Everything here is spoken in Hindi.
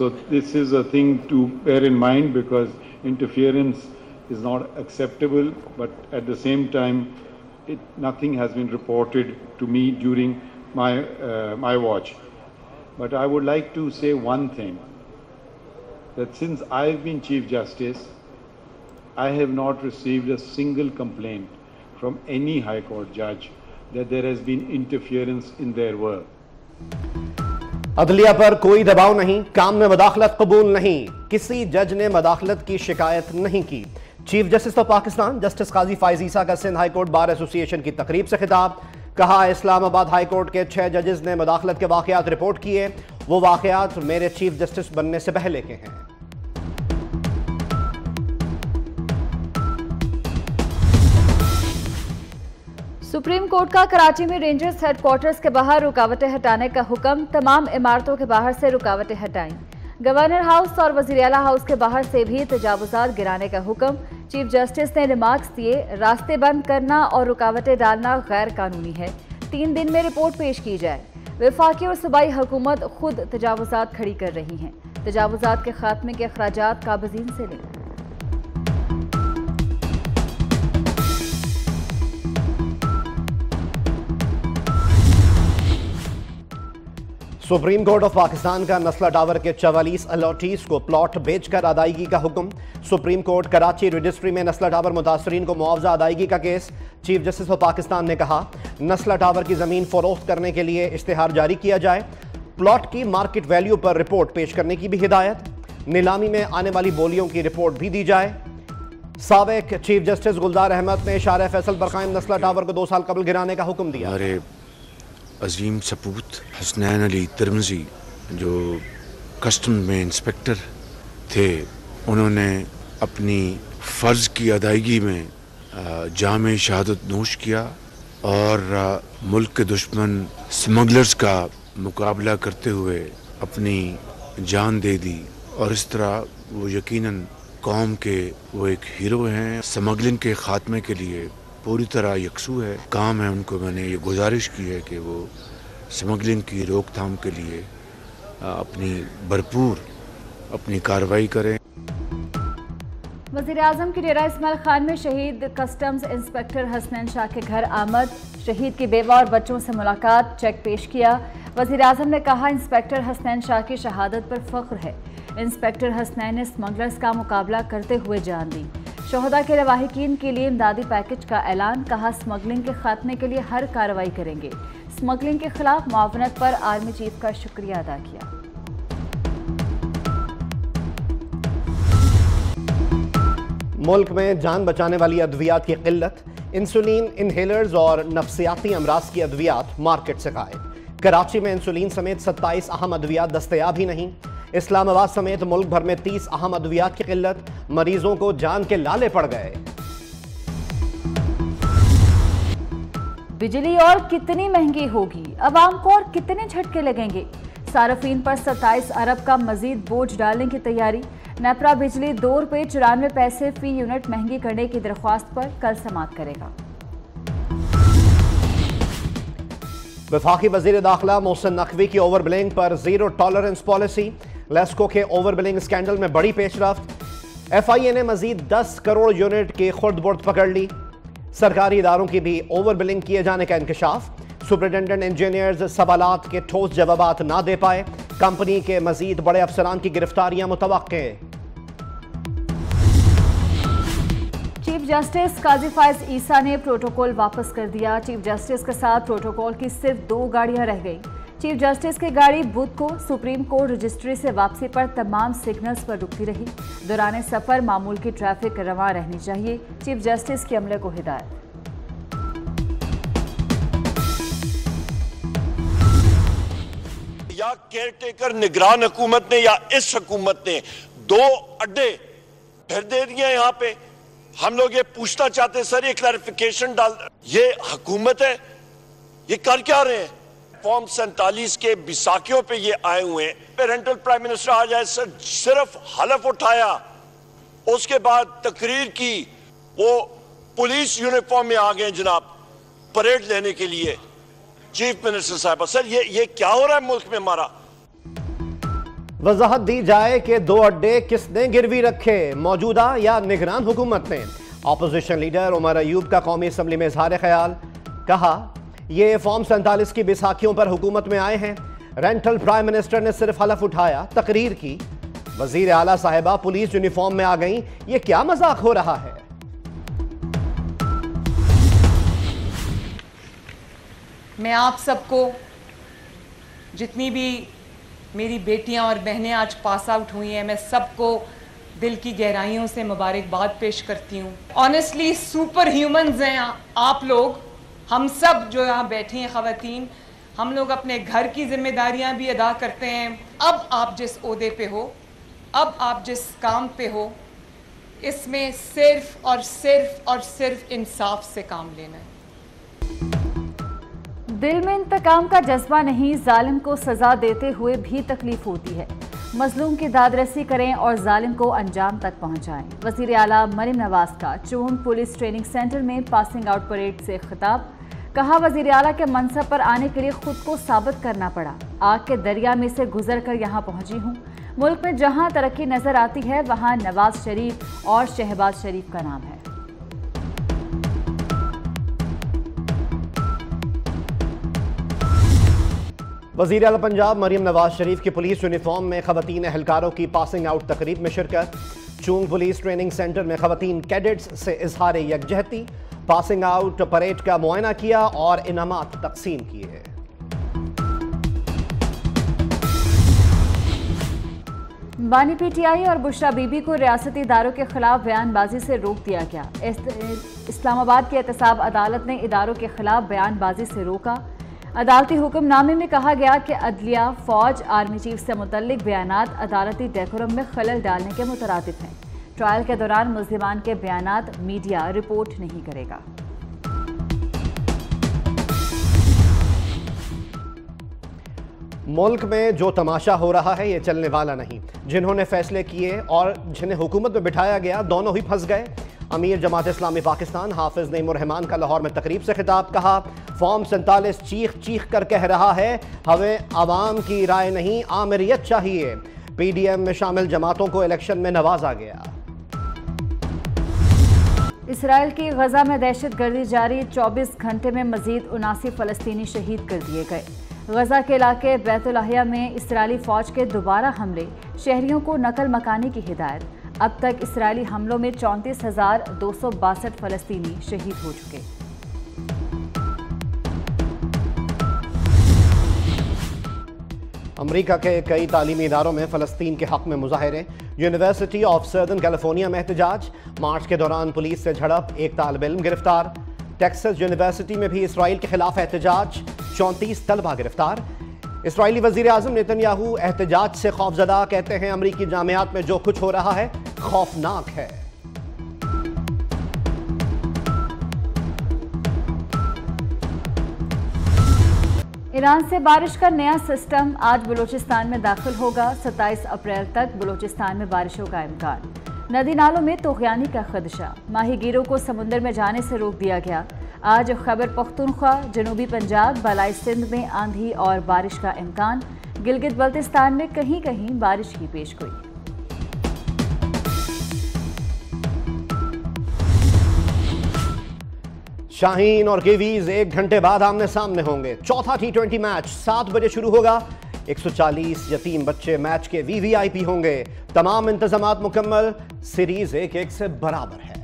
So this is a thing to bear in mind, because interference is not acceptable, but at the same time, nothing has been reported to me during my, my watch. But I would like to say one thing, that since I've been Chief Justice, I have not received a single complaint from any High Court judge that there has been interference in their work. अदलिया पर कोई दबाव नहीं, काम में मदाखलत कबूल नहीं, किसी जज ने मदाखलत की शिकायत नहीं की। Chief justice of Pakistan justice Qazi Faez Isa का Sindh high court bar association की तकरीब से खिताब। कहा, इस्लामाबाद हाई कोर्ट के 6 जजेस ने मदाखलत के वाकयात रिपोर्ट किए, वो वाकयात मेरे चीफ जस्टिस बनने से पहले के हैं। सुप्रीम कोर्ट का कराची में रेंजर्स हेडक्वार्टर्स के बाहर रुकावटें हटाने का हुक्म, तमाम इमारतों के बाहर से रुकावटें हटाएं। गवर्नर हाउस और वजीर-ए-आला हाउस के बाहर से भी तजावुजात गिराने का हुक्म। चीफ जस्टिस ने रिमार्क्स दिए, रास्ते बंद करना और रुकावटें डालना गैर कानूनी है, 3 दिन में रिपोर्ट पेश की जाए। वफाकी और सूबाई हुकूमत खुद तजावुजात खड़ी कर रही हैं, तजावुजात के खात्मे के अखराजात काबजीन से लें। सुप्रीम कोर्ट ऑफ पाकिस्तान का नस्ला टावर के 44 अलॉटीज को प्लॉट बेचकर अदायगी का हुक्म। सुप्रीम कोर्ट कराची रजिस्ट्री में नस्ला टावर मुतासरीन को मुआवजा अदायगी का case. Chief justice of Pakistan ने कहा, नस्ला टावर की ज़मीन फरोख्त करने के लिए इश्तिहार जारी किया जाए, प्लॉट की मार्केट वैल्यू पर रिपोर्ट पेश करने की भी हिदायत, नीलामी में आने वाली बोलियों की रिपोर्ट भी दी जाए। साबिक़ चीफ जस्टिस गुलजार अहमद ने शार फैसल पर कायम नस्ला टावर को 2 साल कबल गिराने का हुक्म दिया। अजीम सपूत हसनैन अली तिरमज़ी जो कस्टम में इंस्पेक्टर थे, उन्होंने अपनी फ़र्ज़ की अदायगी में जाम शहादत नोश किया और मुल्क के दुश्मन स्मगलर्स का मुकाबला करते हुए अपनी जान दे दी, और इस तरह वो यकीनन कौम के वो एक हीरो हैं। स्मगलिंग के ख़ात्मे के लिए पूरी तरह यकसू है, काम है उनको। मैंने ये गुजारिश की है कि वो स्मगलिंग की रोकथाम के लिए अपनी भरपूर अपनी कार्रवाई करें। वज़ीर-ए-आज़म के डेरा इस्माइल खान में शहीद कस्टम्स इंस्पेक्टर हसनैन शाह के घर आमद, शहीद की बेवा और बच्चों से मुलाकात, चेक पेश किया। वज़ीर-ए-आज़म ने कहा, इंस्पेक्टर हसनैन शाह की शहादत पर फ़ख्र है, इंस्पेक्टर हसनैन ने स्मगलर्स का मुकाबला करते हुए जान दी। शोहदा के रवाहिकीन के लिए इमदादी पैकेज का ऐलान, कहा स्मगलिंग के खात्मे के लिए हर कार्रवाई करेंगे, स्मगलिंग के खिलाफ मुआवनत पर आर्मी चीफ का शुक्रिया अदा किया। मुल्क में जान बचाने वाली अद्वियात की किल्लत, इंसुलिन इन्हेलर्स और नफसियाती अमराज की अद्वियात मार्केट से गायब। कराची में इंसुलिन समेत 27 अहम अद्वियात दस्तयाब ही नहीं। इस्लामाबाद समेत मुल्क भर में 30 अहम अद्वियात की किल्लत, मरीजों को जान के लाले पड़ गए। बिजली और कितनी महंगी होगी, अवाम को और कितने झटके लगेंगे, सारफीन पर 27 अरब का मजीद बोझ डालने की तैयारी। नेपरा बिजली 2 रुपये 94 पैसे फी यूनिट महंगी करने की दरख्वास्त पर कल समाअत करेगा। वफाकी वज़ीर दाखिला मोहसिन नकवी की ओवर बिलिंग पर जीरो टॉलरेंस पॉलिसी, लेस्को के ओवर बिलिंग स्कैंडल में बड़ी पेशरफ्त, FIA ने मजीद 10 करोड़ यूनिट की खुर्दबुर्द पकड़ ली। सरकारी इदारों की भी ओवर बिलिंग किए जाने का इंकशाफ, सुपरिटेंडेंट इंजीनियर्स सवालात के ठोस जवाब ना दे पाए, कंपनी के मजीद बड़े अफसरान की गिरफ्तारियां मुतवक्के। चीफ जस्टिस काजी फैज़ ईसा ने प्रोटोकॉल वापस कर दिया। चीफ जस्टिस के साथ प्रोटोकॉल की सिर्फ 2 गाड़ियां रह गई। चीफ जस्टिस की गाड़ी बुध को सुप्रीम कोर्ट रजिस्ट्री से वापसी पर तमाम सिग्नल्स पर रुकती रही। दौरान सफर मामूल की ट्रैफिक रवां रहनी चाहिए, चीफ जस्टिस के अमले को हिदायत। या केयरटेकर निगरान हुकूमत ने या इस हुकूमत ने 2 अड्डे फिर दे दिए यहाँ पे। हम लोग ये पूछना चाहते हैं सर, ये क्लैरिफिकेशन डाल, ये हुकूमत है, ये कर क्या रहे हैं? फॉर्म 47 के बिसाकियों पे ये आए हुए हैं। पेरेंटल प्राइम मिनिस्टर आ जाए सर, सिर्फ हलफ उठाया, उसके बाद तकरीर की, वो पुलिस यूनिफॉर्म में आ गए जनाब परेड लेने के लिए। चीफ मिनिस्टर साहब सर, ये क्या हो रहा है मुल्क में हमारा? वजाहत दी जाए कि दो अड्डे किसने गिरवी रखे, मौजूदा या निगरान हुकूमत ने। अपोजिशन लीडर उमर अयूब का कौमी असम्बली में इजहार ख्याल, कहा ये फॉर्म 47 की बैसाखियों पर हुकूमत में आए हैं। रेंटल प्राइम मिनिस्टर ने सिर्फ हलफ उठाया, तकरीर की। वजीर आला साहिबा पुलिस यूनिफॉर्म में आ गई, ये क्या मजाक हो रहा है। मैं आप सबको, जितनी भी मेरी बेटियां और बहनें आज पास आउट हुई हैं, मैं सबको दिल की गहराइयों से मुबारकबाद पेश करती हूँ। ऑनेस्टली सुपर ह्यूमंस हैं आप लोग, हम सब जो यहाँ बैठी हैं ख़वातीन, हम लोग अपने घर की जिम्मेदारियाँ भी अदा करते हैं। अब आप जिस ओहदे पे हो, अब आप जिस काम पे हो, इसमें सिर्फ और सिर्फ और सिर्फ इंसाफ से काम लेना है। दिल में इंतकाम का जज्बा नहीं, जालिम को सजा देते हुए भी तकलीफ होती है। मजलूम की दादरसी करें और जालिम को अंजाम तक पहुंचाएं। वजीर आला मरीम नवाज का चून पुलिस ट्रेनिंग सेंटर में पासिंग आउट परेड से खिताब, कहा वजीर आला के मनसब पर आने के लिए खुद को साबित करना पड़ा। आग के दरिया में से गुजर कर यहाँ पहुँची हूँ। मुल्क में जहाँ तरक्की नजर आती है वहाँ नवाज शरीफ और शहबाज शरीफ का नाम है। वज़ीर आला पंजाब मरीम नवाज शरीफ की पुलिस यूनिफॉर्म में खवातीन एहलकारों की पासिंग आउट तकरीब में शिरकत। चुंग पुलिस ट्रेनिंग सेंटर में खवातीन कैडेट्स से इजहार यकजहती, पासिंग आउट परेड का मुआयना किया और इनामात तकसीम किए। बानी पीटीआई और बुशरा बीबी को रियासती इदारों के खिलाफ बयानबाजी से रोक दिया गया। इस्लामाबाद की एहतसाब अदालत ने इदारों के खिलाफ बयानबाजी से रोका। अदालती हुक्मनामे में कहा गया कि अदलिया, फौज, आर्मी चीफ से मुतल्लिक बयानात अदालती डेकोरम में खलल डालने के मुतरादिफ हैं। ट्रायल के दौरान मुल्ज़िमान के बयानात मीडिया रिपोर्ट नहीं करेगा। मुल्क में जो तमाशा हो रहा है ये चलने वाला नहीं। जिन्होंने फैसले किए और जिन्हें हुकूमत में बिठाया गया, दोनों ही फंस गए। अमीर जमात-ए-इस्लामी पाकिस्तान हाफिज नईम-उर-रहमान का लाहौर में तकरीब से खिताब, कहा फॉर्म 47 चीख चीख कर कह रहा है हमें आवाम की राय नहीं आमरीत चाहिए। पीडीएम में शामिल जमातों को इलेक्शन में नवाजा गया। इसराइल की गजा में दहशत गर्दी जारी, 24 घंटे में मजीद 79 फलस्तीनी शहीद कर दिए गए। गजा के इलाके बैत लाहिया में इसराइली फौज के दोबारा हमले, शहरियों को नकल मकाने की हिदायत। अब तक इसराइली हमलों में 34,262 फलस्तीनी शहीद हो चुके। अमरीका के कई तालीमी इदारों में फलस्तीन के हक में मुजाहरे, यूनिवर्सिटी ऑफ सदर्न कैलिफोर्निया में एहतजाज, मार्च के दौरान पुलिस से झड़प, एक तालिब इल्म गिरफ्तार। टेक्सास यूनिवर्सिटी में भी इसराइल के खिलाफ एहतजाज, 34 तलबा गिरफ्तार। इसराइली वजीर आजम नेतन्याहू एहतजाज से खौफजदा, कहते हैं अमरीकी जामियात में जो कुछ हो रहा है खौफनाक है। ईरान से बारिश का नया सिस्टम आज बलूचिस्तान में दाखिल होगा। 27 अप्रैल तक बलूचिस्तान में बारिशों का इम्कान, नदी नालों में तोगयानी का खदशा, माहीगीरों को समुंदर में जाने से रोक दिया गया। आज खैबर पख्तूनख्वा, जनूबी पंजाब, बलाई सिंध में आंधी और बारिश का इम्कान, गिलगित बल्तिस्तान में कहीं कहीं बारिश की पेशगोई। शाहीन और कीवीज एक घंटे बाद आमने सामने होंगे। चौथा T20 मैच 7 बजे शुरू होगा। 140 यतीम बच्चे मैच के VVIP होंगे। तमाम इंतजामात मुकम्मल, सीरीज 1-1 से बराबर है।